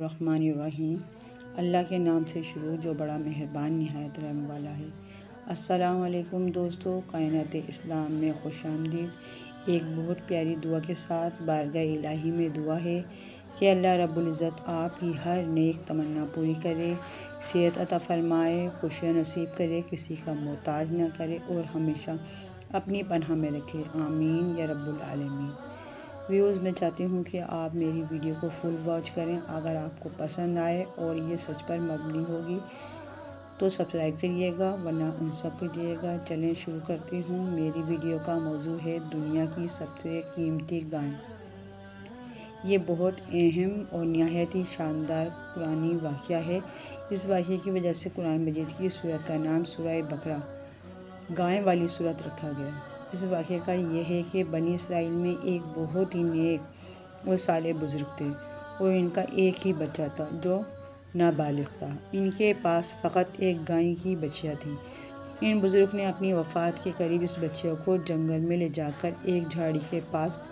रहमानिर्रहीम। अल्लाह के नाम से शुरू जो बड़ा मेहरबान निहायत रहम वाला है। अस्सलाम वालेकुम दोस्तों, कायनात इस्लाम में खुश आमदीद। एक बहुत प्यारी दुआ के साथ बारगाह इलाही में दुआ है कि अल्लाह रब्बुल इज़्ज़त आप ही हर नेक तमन्ना पूरी करे, सेहत अता फरमाए, खुशियाँ नसीब करे, किसी का मोहताज ना करे और हमेशा अपनी पनाह में रखे। आमीन या रब्बुल आलमीन। व्यूज़, मैं चाहती हूँ कि आप मेरी वीडियो को फुल वॉच करें। अगर आपको पसंद आए और ये सच पर मबनी होगी तो सब्सक्राइब करिएगा, वरना अनसब कीजिएगा। चलें शुरू करती हूँ। मेरी वीडियो का मौजू है दुनिया की सबसे कीमती गाय। ये बहुत अहम और नहायत ही शानदार कुरानी वाक़या है। इस वाक़े की वजह से कुरान मजीद की सूरत का नाम सूरह बकरा गाय वाली सूरत रखा गया। इस वाक़े का यह है कि बनी इसराइल में एक बहुत ही नेक और सालेह बुज़ुर्ग थे और इनका एक ही बच्चा था जो नाबालिग था। इनके पास फ़कत एक गाय की बच्चियाँ थी। इन बुज़ुर्ग ने अपनी वफ़ात के करीब इस बच्चे को जंगल में ले जाकर एक झाड़ी के पास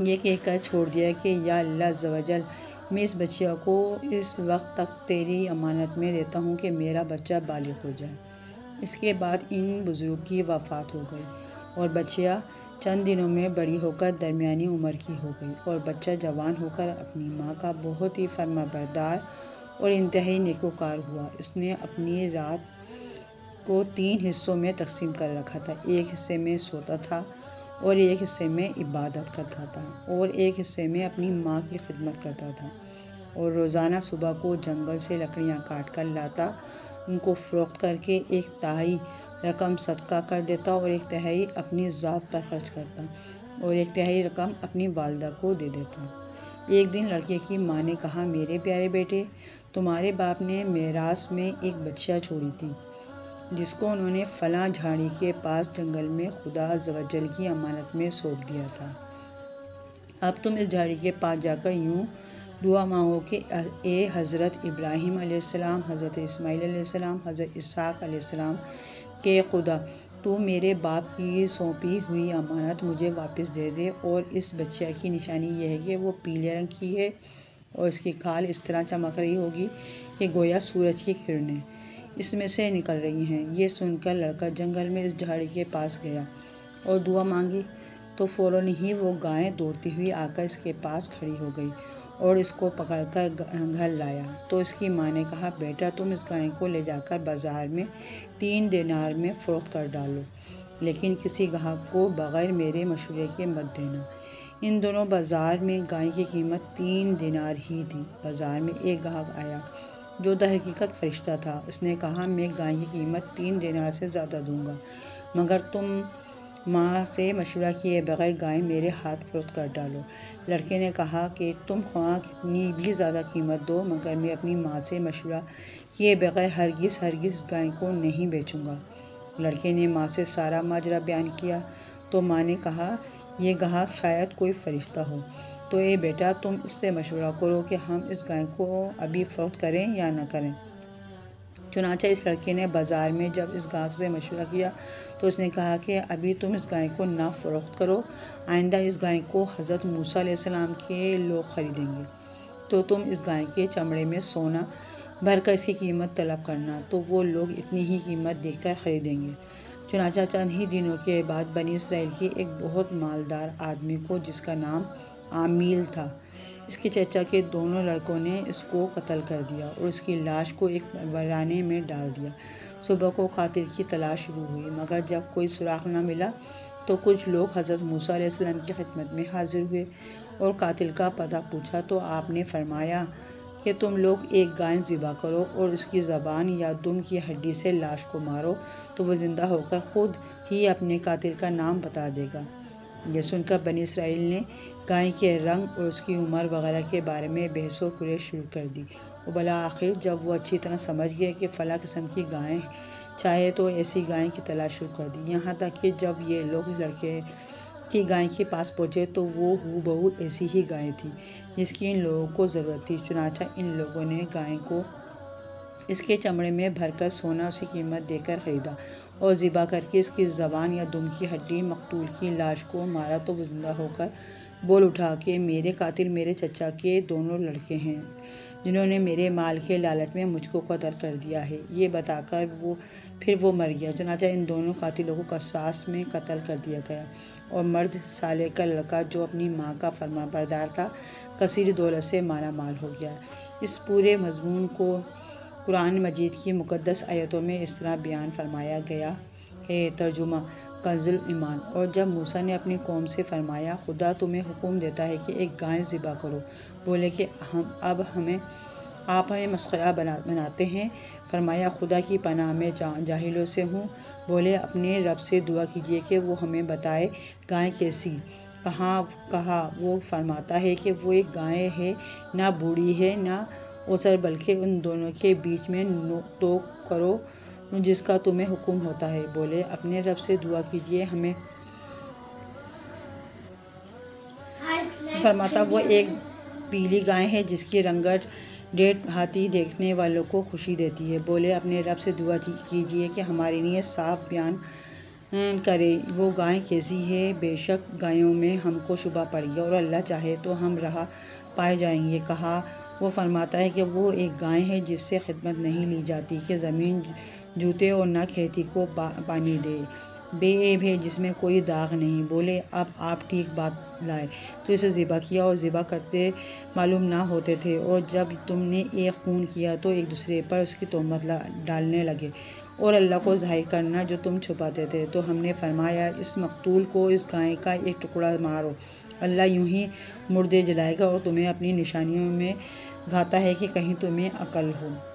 ये कहकर छोड़ दिया कि या अल्लाह अज़्ज़ा वजल, मैं इस बच्चे को इस वक्त तक तेरी अमानत में देता हूँ कि मेरा बच्चा बालिग हो जाए। इसके बाद इन बुज़ुर्ग की वफ़ात हो गई और बच्चिया चंद दिनों में बड़ी होकर दरमियानी उम्र की हो गई और बच्चा जवान होकर अपनी माँ का बहुत ही फरमाबरदार और इंतहाई नेकोकार हुआ। इसने अपनी रात को 3 हिस्सों में तकसीम कर रखा था। एक हिस्से में सोता था और एक हिस्से में इबादत करता था और एक हिस्से में अपनी माँ की खिदमत करता था और रोज़ाना सुबह को जंगल से लकड़ियाँ काट कर लाता, उनको फ़रोख्त करके एक तिहाई रकम सदका कर देता और एक तिहाई अपनी ज़ात पर खर्च करता और एक तिहाई रकम अपनी वालदा को दे देता। एक दिन लड़के की माँ ने कहा, मेरे प्यारे बेटे, तुम्हारे बाप ने मेरास में एक बच्चिया छोड़ी थी जिसको उन्होंने फलां झाड़ी के पास जंगल में खुदा अज़्ज़ा व जल की अमानत में सौंप दिया था। अब तुम इस झाड़ी के पास जाकर यूँ दुआ मांगो कि ए हज़रत इब्राहिम अलैहिस्सलाम, हज़रत इस्माइल अलैहिस्सलाम, हज़रत इसहाक़ अलैहिस्सलाम के खुदा तू मेरे बाप की सौंपी हुई अमानत मुझे वापस दे दे। और इस बच्चे की निशानी यह है कि वो पीले रंग की है और इसकी खाल इस तरह चमक रही होगी कि गोया सूरज की किरणें इसमें से निकल रही हैं। ये सुनकर लड़का जंगल में इस झाड़ी के पास गया और दुआ मांगी तो फ़ौरन ही वो गाय दौड़ती हुई आकर इसके पास खड़ी हो गई और इसको पकड़कर घर लाया। तो इसकी माँ ने कहा, बेटा, तुम इस गाय को ले जाकर बाज़ार में 3 दिनार में फ़रोख्त कर डालो, लेकिन किसी ग्राहक को बग़ैर मेरे मशवरे के मत देना। इन दोनों बाज़ार में गाय की कीमत 3 दिनार ही थी। बाज़ार में एक ग्राहक आया जो दरहकीकत फ़रिश्ता था। इसने कहा, मैं गाय की कीमत 3 दिनार से ज़्यादा दूँगा, मगर तुम माँ से मशवरा किए बग़ैर गाय मेरे हाथ फ़रोख्त कर डालो। लड़के ने कहा कि तुम ख्वाह कितनी भी ज़्यादा कीमत दो, मगर मैं अपनी माँ से मशवरा किए बग़ैर हरगिज़ गाय को नहीं बेचूँगा। लड़के ने माँ से सारा माजरा बयान किया तो माँ ने कहा, यह ग्राहक शायद कोई फ़रिश्ता हो, तो ए बेटा, तुम इससे मशवरा करो कि हम इस गाय को अभी फ़रोख्त करें या ना करें। चुनांचे इस लड़के ने बाज़ार में जब इस गाय से मशवरा किया तो उसने कहा कि अभी तुम इस गाय को ना फ़रोख्त करो, आइंदा इस गाय को हज़रत मूसा अलैहिस्सलाम के लोग ख़रीदेंगे तो तुम इस गाय के चमड़े में सोना भरकर इसकी कीमत तलब करना, तो वो लोग इतनी ही कीमत देकर ख़रीदेंगे। चुनांचे चंद ही दिनों के बाद बनी इसराइल के एक बहुत मालदार आदमी को, जिसका नाम आमील था, इसके चचा के दोनों लड़कों ने इसको कत्ल कर दिया और इसकी लाश को एक वराने में डाल दिया। सुबह को कातिल की तलाश शुरू हुई, मगर जब कोई सुराग ना मिला तो कुछ लोग हज़रत मूसा अलैहिस्सलाम की खिदमत में हाजिर हुए और कातिल का पता पूछा तो आपने फरमाया कि तुम लोग एक गाय ज़िबा करो और इसकी ज़बान या दुम की हड्डी से लाश को मारो तो वो ज़िंदा होकर ख़ुद ही अपने कातिल का नाम बता देगा। यह सुनकर बनी इसराइल ने गाय के रंग और उसकी उम्र वगैरह के बारे में बहस और कुरेश शुरू कर दी और भला आखिर जब वो अच्छी तरह समझ गए कि फ़ला किस्म की गायें चाहे तो ऐसी गाय की तलाश शुरू कर दी। यहाँ तक कि जब ये लोग लड़के की गाय के पास पहुँचे तो वो हूबहू ऐसी ही गाय थी जिसकी इन लोगों को ज़रूरत थी। चुनांचे इन लोगों ने गाय को इसके चमड़े में भरकर सोना उसी कीमत देकर ख़रीदा और ज़िबा करके इसकी ज़बान या दुम की हड्डी मकतूल की लाश को मारा तो वो ज़िंदा होकर बोल उठा कि मेरे कातिल मेरे चचा के दोनों लड़के हैं जिन्होंने मेरे माल के लालच में मुझको कत्ल कर दिया है। ये बताकर वो मर गया। जनाजा इन दोनों कातिलों को कसास में कत्ल कर दिया गया और मर्द साले का लड़का जो अपनी माँ का फरमाबरदार था कसीर दौलत से माला माल हो गया। इस पूरे मजमून को कुरान मजीद की मुकद्दस आयतों में इस तरह बयान फरमाया गया है। तर्जुमा कंजुल ईमान। और जब मूसा ने अपनी कौम से फरमाया खुदा तुम्हें हुक्म देता है कि एक गाय ज़िबा करो, बोले कि आप हमें मस्खरा बनाते हैं। फरमाया खुदा की पनाह में जाहिलों से हूँ। बोले अपने रब से दुआ कीजिए कि वो हमें बताए गाय कैसी। कहा वो फरमाता है कि वो एक गाय है, ना बूढ़ी है ना ओसर, बल्कि उन दोनों के बीच में टोक करो जिसका तुम्हें हुक्म होता है। बोले अपने रब से दुआ कीजिए हमें। फरमाता वो एक पीली गाय है जिसकी रंगत 1.5 हाथी देखने वालों को खुशी देती है। बोले अपने रब से दुआ कीजिए कि हमारे लिए साफ बयान करें वो गाय कैसी है, बेशक गायों में हमको शुबा पड़ गया और अल्लाह चाहे तो हम राह पाए जाएंगे। कहा वो फरमाता है कि वो एक गाय है जिससे खिदमत नहीं ली जाती कि ज़मीन जूते और ना खेती को पानी दे, बेऐब है जिसमें कोई दाग नहीं। बोले अब आप ठीक बात लाए तो इसे ज़िबा किया और ज़िबा करते मालूम ना होते थे, और जब तुमने एक खून किया तो एक दूसरे पर उसकी तोहमत डालने लगे और अल्लाह को ज़ाहिर करना जो तुम छुपाते थे। तो हमने फरमाया इस मकतूल को इस गाय का एक टुकड़ा मारो, अल्लाह यूं ही मुर्दे जलाएगा और तुम्हें अपनी निशानियों में घाता है कि कहीं तुम्हें अकल हो।